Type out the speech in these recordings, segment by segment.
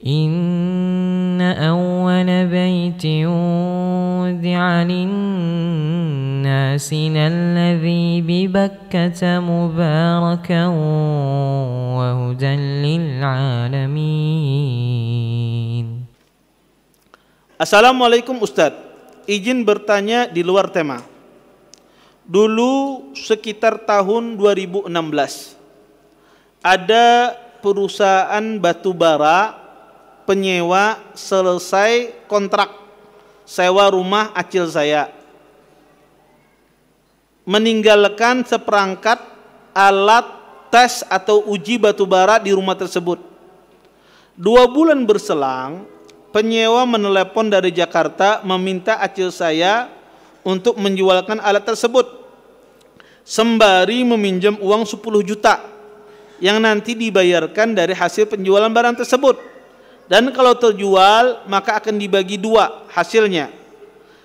إن أول بيت وضع للناس الذي ببكة مباركا وهدى للعالمين. Assalamualaikum Ustadz, izin bertanya di luar tema. Dulu sekitar tahun 2016 ada perusahaan batubara penyewa selesai kontrak sewa rumah acil saya, meninggalkan seperangkat alat tes atau uji batubara di rumah tersebut. 2 bulan berselang, penyewa menelepon dari Jakarta meminta acil saya untuk menjualkan alat tersebut, sembari meminjam uang 10 juta yang nanti dibayarkan dari hasil penjualan barang tersebut. Dan kalau terjual maka akan dibagi 2 hasilnya.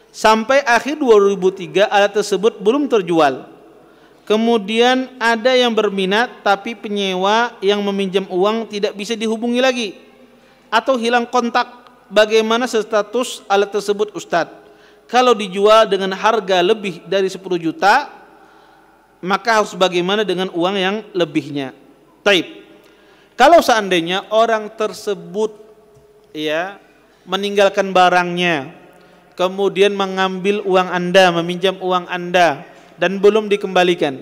Sampai akhir 2003 alat tersebut belum terjual. Kemudian ada yang berminat, tapi penyewa yang meminjam uang tidak bisa dihubungi lagi atau hilang kontak. Bagaimana status alat tersebut Ustadz? Kalau dijual dengan harga lebih dari 10 juta, maka harus bagaimana dengan uang yang lebihnya? Taib. Kalau seandainya orang tersebut ya meninggalkan barangnya, kemudian mengambil uang Anda, meminjam uang Anda dan belum dikembalikan,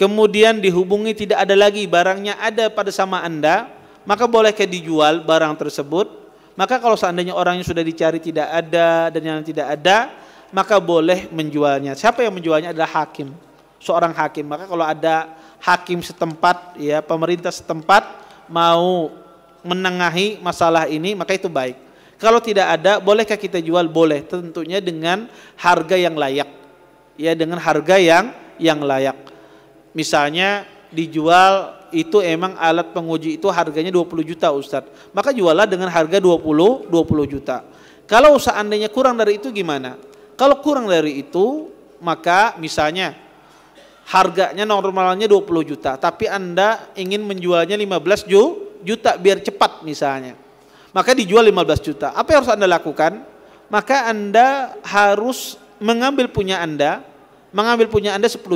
kemudian dihubungi tidak ada lagi, barangnya ada pada sama Anda, maka bolehkah dijual barang tersebut? Maka kalau seandainya orangnya sudah dicari tidak ada dan yang tidak ada, maka boleh menjualnya. Siapa yang menjualnya adalah hakim, seorang hakim. Maka kalau ada hakim setempat, ya pemerintah setempat mau menengahi masalah ini, maka itu baik. Kalau tidak ada, bolehkah kita jual? Boleh, tentunya dengan harga yang layak. Ya, dengan harga yang layak. Misalnya dijual itu emang alat penguji itu harganya 20 juta Ustadz, maka juallah dengan harga 20 juta. Kalau seandainya kurang dari itu gimana? Kalau kurang dari itu, maka misalnya harganya normalnya 20 juta tapi Anda ingin menjualnya 15 juta biar cepat misalnya, maka dijual 15 juta. Apa yang harus Anda lakukan? Maka Anda harus mengambil punya Anda 10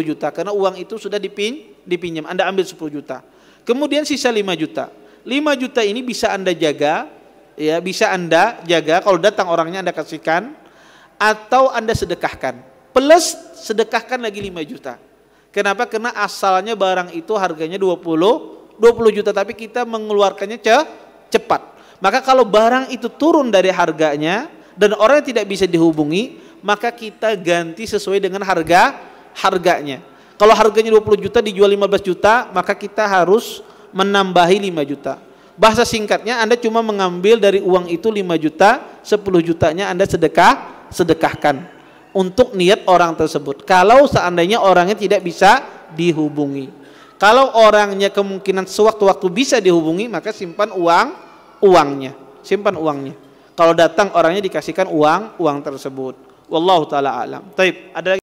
juta karena uang itu sudah dipinjam. Anda ambil 10 juta, kemudian sisa 5 juta. 5 juta ini bisa Anda jaga, ya bisa Anda jaga, kalau datang orangnya Anda kasihkan atau Anda sedekahkan, plus sedekahkan lagi 5 juta. Kenapa? Karena asalnya barang itu harganya 20 juta tapi kita mengeluarkannya cepat. Maka kalau barang itu turun dari harganya dan orang yang tidak bisa dihubungi, maka kita ganti sesuai dengan harganya. Kalau harganya 20 juta dijual 15 juta, maka kita harus menambahi 5 juta. Bahasa singkatnya, Anda cuma mengambil dari uang itu 5 juta, 10 jutanya Anda sedekahkan untuk niat orang tersebut kalau seandainya orangnya tidak bisa dihubungi. Kalau orangnya kemungkinan sewaktu-waktu bisa dihubungi, maka simpan uangnya. Kalau datang orangnya dikasihkan uang tersebut. Wallahu ta'ala alam. Taib, ada lagi?